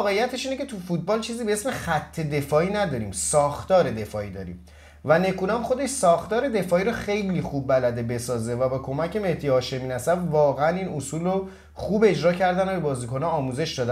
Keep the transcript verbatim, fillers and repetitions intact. واقعیتش اینه که تو فوتبال چیزی به اسم خط دفاعی نداریم، ساختار دفاعی داریم و نکونام خودش ساختار دفاعی رو خیلی خوب بلده بسازه و با کمک مهدی هاشمی نسب واقعا این اصول رو خوب اجرا کردن و بازیکن‌ها آموزش دادن.